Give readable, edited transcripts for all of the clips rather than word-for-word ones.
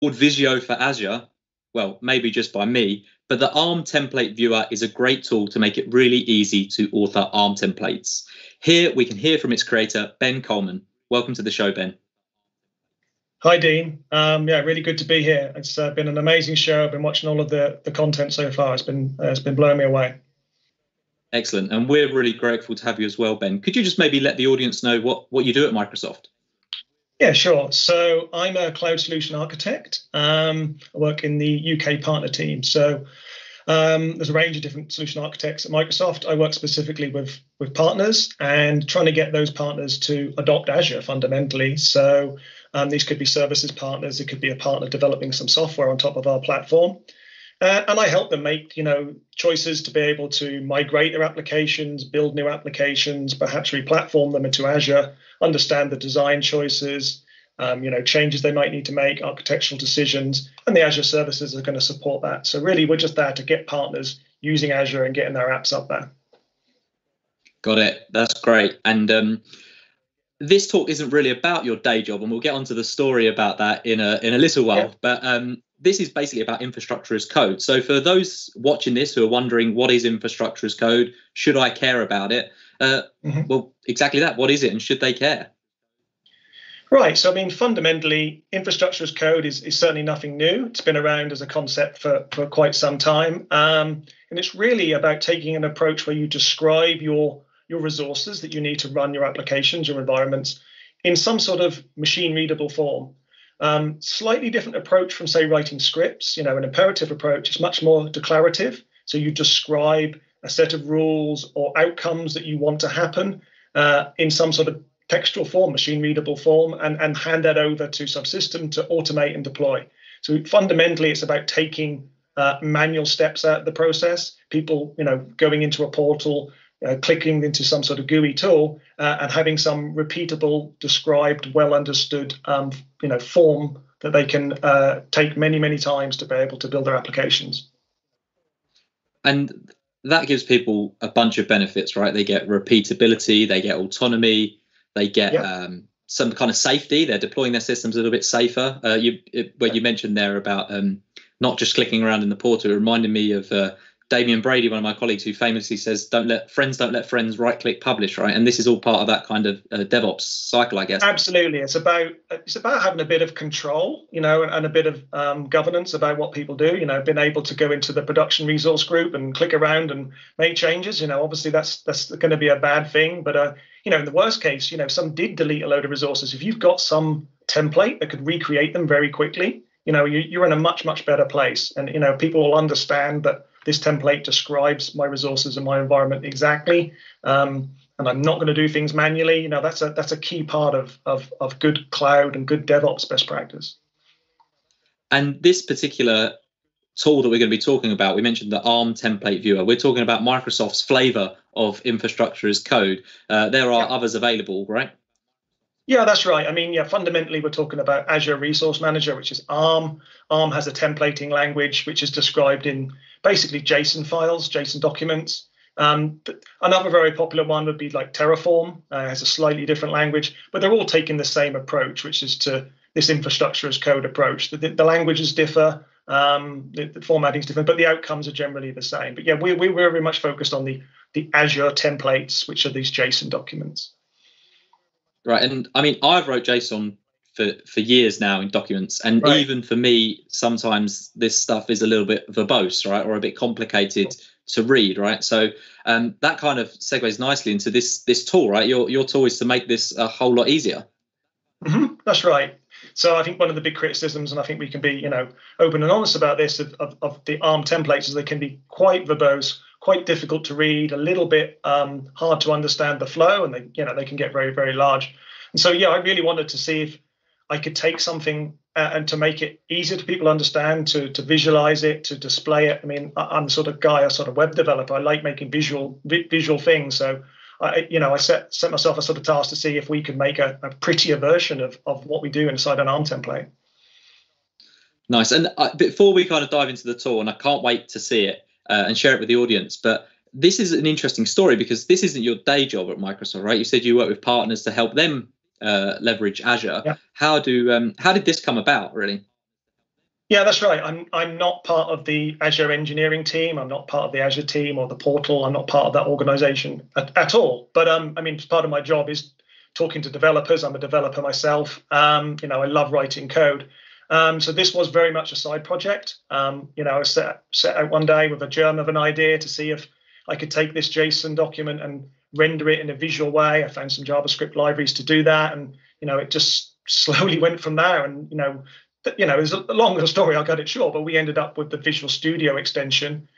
called Visio for Azure, well, maybe just by me, but the ARM template viewer is a great tool to make it really easy to author ARM templates. Here we can hear from its creator, Ben Coleman. Welcome to the show, Ben. Hi, Dean. Yeah, really good to be here. It's been an amazing show. I've been watching all of the content so far. It's been blowing me away. Excellent. And we're really grateful to have you as well, Ben. Could you just maybe let the audience know what you do at Microsoft? Yeah, sure. So I'm a cloud solution architect. I work in the UK partner team. So there's a range of different solution architects at Microsoft. I work specifically with partners and trying to get those partners to adopt Azure fundamentally. So these could be services partners. It could be a partner developing some software on top of our platform. And I help them make, choices to be able to migrate their applications, build new applications, perhaps replatform them into Azure, understand the design choices, changes they might need to make, architectural decisions, and the Azure services are going to support that. So really, we're just there to get partners using Azure and getting their apps up there. Got it. That's great. And this talk isn't really about your day job, and we'll get onto the story about that in a little while. Yeah. But this is basically about infrastructure as code. So for those watching this who are wondering, what is infrastructure as code? Should I care about it? Well, exactly that. What is it and should they care? Right. So, fundamentally, infrastructure as code is certainly nothing new. It's been around as a concept for quite some time. And it's really about taking an approach where you describe your resources that you need to run your applications, your environments, in some sort of machine-readable form. Slightly different approach from, say, writing scripts. An imperative approach is much more declarative. So you describe a set of rules or outcomes that you want to happen in some sort of textual form, machine-readable form, and hand that over to subsystem to automate and deploy. So fundamentally, it's about taking manual steps out of the process. People, going into a portal, clicking into some sort of GUI tool and having some repeatable, described, well-understood, form that they can take many, many times to be able to build their applications. And that gives people a bunch of benefits, right? They get repeatability, they get autonomy, they get some kind of safety. They're deploying their systems a little bit safer. You mentioned there about not just clicking around in the portal, it reminded me of Damian Brady, one of my colleagues, who famously says, don't let friends right-click publish, right? And this is all part of that kind of DevOps cycle, I guess. Absolutely. It's about having a bit of control, and a bit of governance about what people do, being able to go into the production resource group and click around and make changes. Obviously that's going to be a bad thing. But, in the worst case, some did delete a load of resources. If you've got some template that could recreate them very quickly, you're in a much, much better place. And, people will understand that this template describes my resources and my environment exactly, and I'm not going to do things manually. That's a key part of good cloud and good DevOps best practice. And this particular tool that we're going to be talking about, we mentioned the ARM template viewer. We're talking about Microsoft's flavor of infrastructure as code. There are others available, right? Yeah, that's right. Fundamentally, we're talking about Azure Resource Manager, which is ARM. ARM has a templating language, which is described in basically JSON files, JSON documents. Another very popular one would be like Terraform. Has a slightly different language, but they're all taking the same approach, which is to this infrastructure as code approach. The languages differ, the formatting is different, but the outcomes are generally the same. But yeah, we're very much focused on the Azure templates, which are these JSON documents. Right. And I've wrote JSON for years now in documents. And even for me, sometimes this stuff is a little bit verbose, right, or a bit complicated to read, right? So that kind of segues nicely into this tool, right? Your tool is to make this a whole lot easier. Mm-hmm. That's right. So I think one of the big criticisms, and I think we can be, open and honest about this, of the ARM templates is they can be quite verbose, quite difficult to read, a little bit hard to understand the flow, and they can get very, very large. And so, I really wanted to see if I could take something and to make it easier to people understand, to visualize it, to display it. I'm the sort of guy, a sort of web developer. I like making visual things. So, I set myself a sort of task to see if we could make a prettier version of what we do inside an ARM template. Nice. And before we kind of dive into the tool, and I can't wait to see it and share it with the audience, but this is an interesting story because this isn't your day job at Microsoft, right? You said you work with partners to help them leverage Azure. Yeah. How did this come about, really? Yeah, that's right. I'm not part of the Azure engineering team. I'm not part of the Azure team or the portal. I'm not part of that organization at all. But I mean, part of my job is talking to developers. I'm a developer myself. You know, I love writing code. So this was very much a side project. You know, I was set out one day with a germ of an idea to see if I could take this JSON document and render it in a visual way. I found some JavaScript libraries to do that, and you know, it just slowly went from there. And you know. It's a longer story, I'll cut it short, but we ended up with the Visual Studio extension,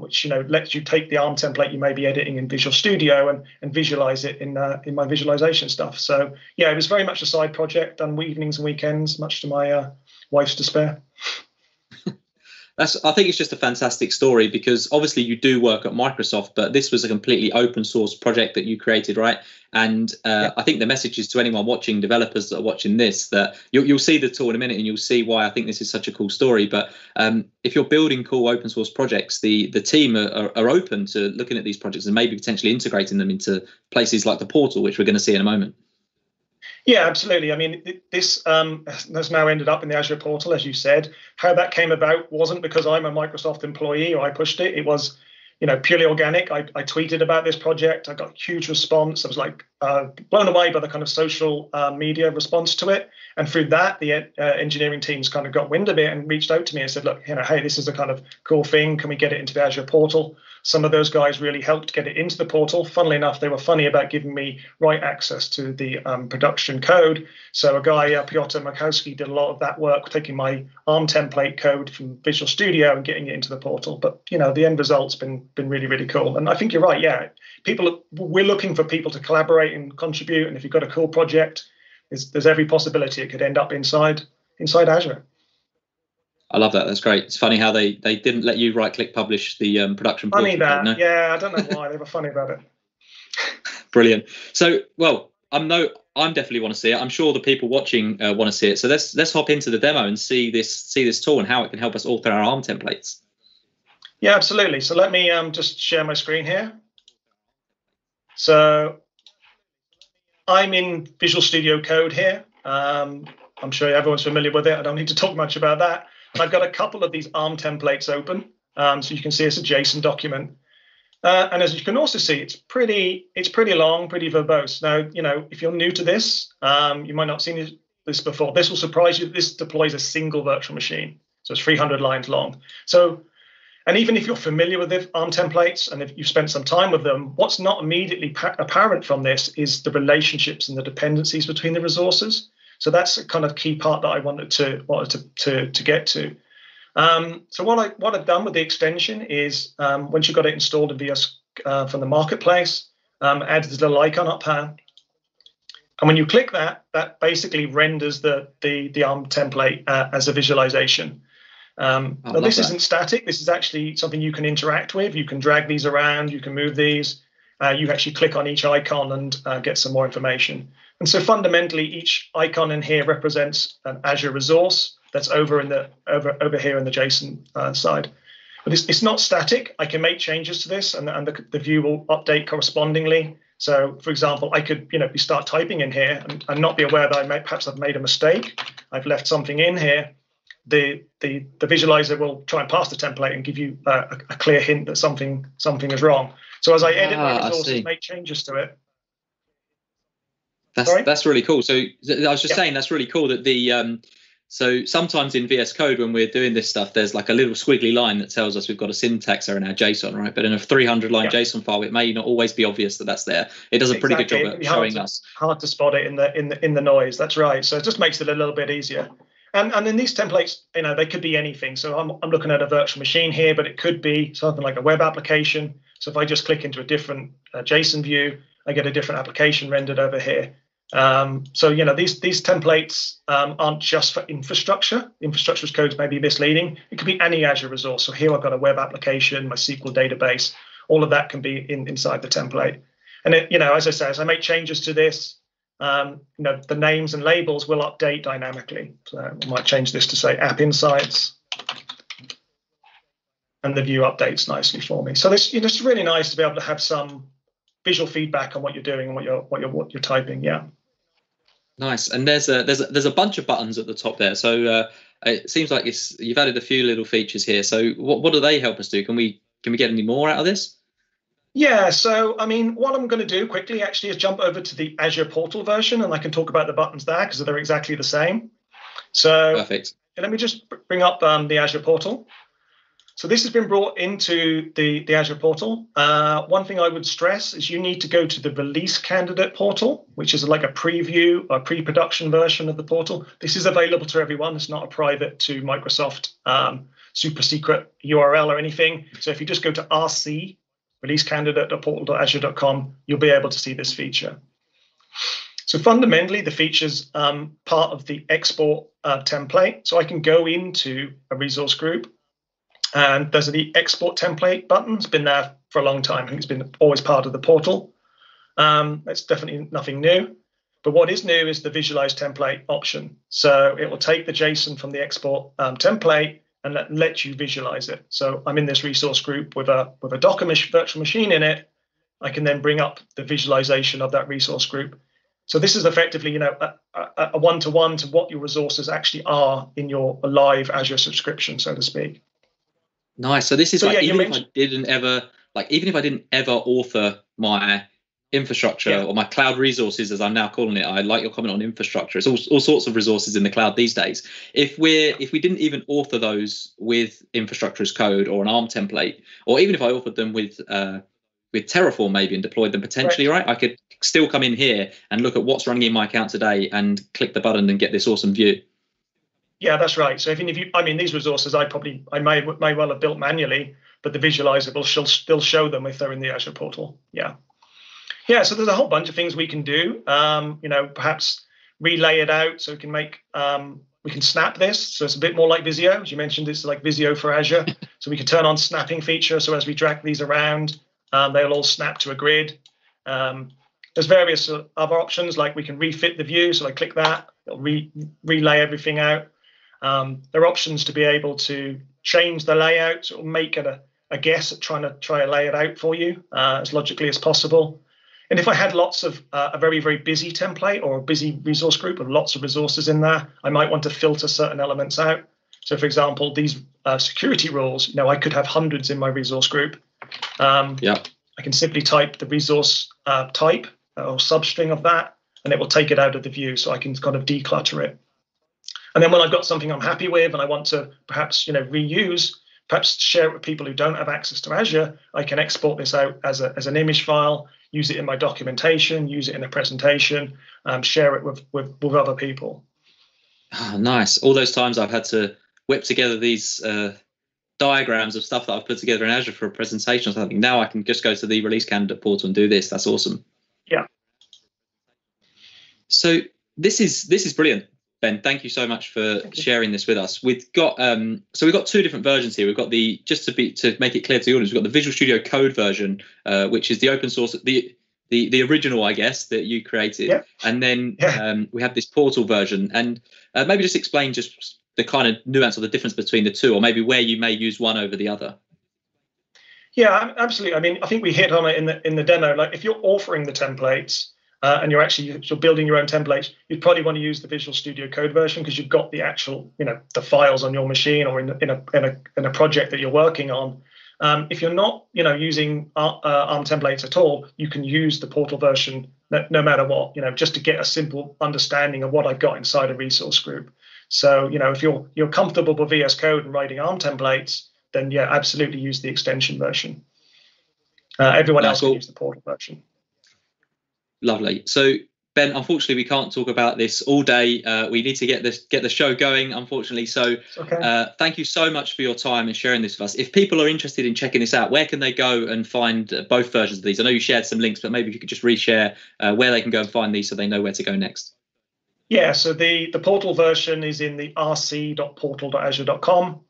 which, you know, lets you take the ARM template you may be editing in Visual Studio and visualize it in my visualization stuff. So, yeah, it was very much a side project, done evenings and weekends, much to my wife's despair. I think it's just a fantastic story, because obviously you do work at Microsoft, but this was a completely open source project that you created, right? And yeah. I think the message is to anyone watching, developers that are watching this, that you'll see the tool in a minute and you'll see why I think this is such a cool story. But if you're building cool open source projects, the team are open to looking at these projects and maybe potentially integrating them into places like the portal, which we're going to see in a moment. Yeah, absolutely. I mean, this has now ended up in the Azure portal, as you said. How that came about wasn't because I'm a Microsoft employee or I pushed it. It was, you know, purely organic. I tweeted about this project. I got a huge response. I was like blown away by the kind of social media response to it. And through that, the engineering teams kind of got wind of it and reached out to me and said, look, you know, hey, this is a kind of cool thing. Can we get it into the Azure portal? Some of those guys really helped get it into the portal. Funnily enough, they were funny about giving me write access to the production code. So a guy, Piotr Makowski, did a lot of that work, taking my ARM template code from Visual Studio and getting it into the portal. But, you know, the end result's been really, really cool. And I think you're right, yeah. We're looking for people to collaborate and contribute. And if you've got a cool project, there's every possibility it could end up inside Azure. I love that. That's great. It's funny how they didn't let you right-click publish the production. Funny that. No? Yeah, I don't know why. They were funny about it. Brilliant. So, well, I'm definitely want to see it. I'm sure the people watching want to see it. So let's hop into the demo and see this tool and how it can help us author our ARM templates. Yeah, absolutely. So let me just share my screen here. So I'm in Visual Studio Code here. I'm sure everyone's familiar with it. I don't need to talk much about that. I've got a couple of these ARM templates open, so you can see it's a JSON document. And as you can also see, it's pretty long, pretty verbose. Now, you know, if you're new to this, you might not have seen this before. This will surprise you. This deploys a single virtual machine, so it's 300 lines long. So, and even if you're familiar with the ARM templates and if you've spent some time with them, what's not immediately apparent from this is the relationships and the dependencies between the resources. So that's a kind of key part that I wanted to get to. So what I've done with the extension is once you've got it installed in VS from the marketplace, added this little icon up here, and when you click that, that basically renders the ARM template as a visualization. Now this isn't static. This is actually something you can interact with. You can drag these around. You can move these. You actually click on each icon and get some more information. And so fundamentally, each icon in here represents an Azure resource that's over here in the JSON side. But it's not static. I can make changes to this, and the view will update correspondingly. So, for example, I could start typing in here and not be aware that perhaps I've made a mistake. I've left something in here. The visualizer will try and parse the template and give you a clear hint that something is wrong. So as I edit my resources, make changes to it. That's really cool. So I was just saying that's really cool that the so sometimes in VS Code when we're doing this stuff, there's like a little squiggly line that tells us we've got a syntax error in our JSON, right? But in a 300-line JSON file, it may not always be obvious that that's there. It does a pretty good job at showing us. Hard to spot it in the noise. That's right. So it just makes it a little bit easier. And in these templates, you know, they could be anything. So I'm looking at a virtual machine here, but it could be something like a web application. So if I just click into a different JSON view, I get a different application rendered over here. So, you know, these templates aren't just for infrastructure. Infrastructure's codes may be misleading. It could be any Azure resource. So here I've got a web application, my SQL database. All of that can be inside the template. And, as I say, as I make changes to this, the names and labels will update dynamically. So I might change this to say App Insights. And the view updates nicely for me. So this, it's really nice to be able to have some visual feedback on what you're doing and what you're typing. Yeah. Nice. And there's a bunch of buttons at the top there. So it seems like you've added a few little features here. So what do they help us do? Can we get any more out of this? Yeah, so I mean, what I'm going to do quickly actually is jump over to the Azure portal version, and I can talk about the buttons there because they're exactly the same. So perfect. Let me just bring up the Azure portal. So this has been brought into the Azure portal. One thing I would stress is you need to go to the release candidate portal, which is like a preview or pre-production version of the portal. This is available to everyone. It's not a private to Microsoft super secret URL or anything. So if you just go to RC, releasecandidate.portal.azure.com, you'll be able to see this feature. So fundamentally, the feature's part of the export template. So I can go into a resource group, and those are the export template button. It's been there for a long time. I think it's been always part of the portal. It's definitely nothing new. But what is new is the visualize template option. So it will take the JSON from the export template and let you visualize it. So I'm in this resource group with a Docker virtual machine in it. I can then bring up the visualization of that resource group. So this is effectively, you know, a one-to-one to what your resources actually are in your live Azure subscription, so to speak. Nice. So this is even if I didn't ever author my infrastructure or my cloud resources, as I'm now calling it. I like your comment on infrastructure. It's all sorts of resources in the cloud these days. If we didn't even author those with infrastructure as code or an ARM template, or even if I authored them with Terraform maybe and deployed them potentially, right? I could still come in here and look at what's running in my account today and click the button and get this awesome view. Yeah, that's right. So these resources I may well have built manually, but the visualizer will still show them if they're in the Azure portal. Yeah. Yeah, so there's a whole bunch of things we can do. You know, perhaps relay it out so we can make we can snap this. So it's a bit more like Visio. As you mentioned, it's like Visio for Azure. So we can turn on snapping feature. So as we drag these around, they'll all snap to a grid. There's various other options, like we can refit the view. So I click that, it'll relay everything out. There are options to be able to change the layout. So it'll make it a guess at trying to lay it out for you as logically as possible. And if I had lots of a very, very busy template or a busy resource group with lots of resources in there, I might want to filter certain elements out. So, for example, these security rules, you know, I could have hundreds in my resource group. I can simply type the resource type or substring of that, and it will take it out of the view so I can kind of declutter it. And then when I've got something I'm happy with and I want to perhaps, you know, reuse, perhaps share it with people who don't have access to Azure, I can export this out as an image file, use it in my documentation, use it in a presentation, share it with other people. Oh, nice. All those times I've had to whip together these diagrams of stuff that I've put together in Azure for a presentation or something. Now I can just go to the release candidate portal and do this. That's awesome. Yeah. So this is brilliant. Ben, thank you so much for sharing this with us. We've got we've got two different versions here. We've got the, just to make it clear to the audience, we've got the Visual Studio Code version, which is the open source, the original, I guess, that you created, and then we have this portal version. And maybe just explain just the kind of nuance or the difference between the two, or maybe where you may use one over the other. Yeah, absolutely. I mean, I think we hit on it in the demo. Like, if you're authoring the templates, and you're building your own templates, you'd probably want to use the Visual Studio Code version because you've got the actual, you know, the files on your machine or in a project that you're working on. If you're not, you know, using ARM templates at all, you can use the portal version no matter what, you know, just to get a simple understanding of what I've got inside a resource group. So, you know, if you're comfortable with VS Code and writing ARM templates, then yeah, absolutely use the extension version. Everyone else will use the portal version. Lovely. So, Ben, unfortunately, we can't talk about this all day. We need to get the show going, unfortunately. So thank you so much for your time and sharing this with us. If people are interested in checking this out, where can they go and find both versions of these? I know you shared some links, but maybe if you could just reshare where they can go and find these so they know where to go next. Yeah, so the portal version is in the rc.portal.azure.com.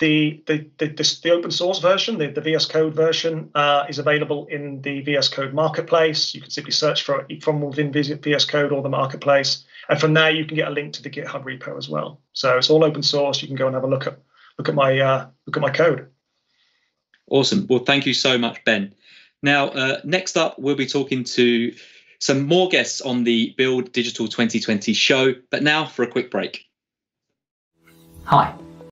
The open source version, the VS Code version, is available in the VS Code marketplace. You can simply search for it from within VS Code or the marketplace, and from there you can get a link to the GitHub repo as well. So it's all open source. You can go and have a look at my code. Awesome. Well, thank you so much, Ben. Now, next up, we'll be talking to some more guests on the Build Digital 2020 show, but now for a quick break. Hi,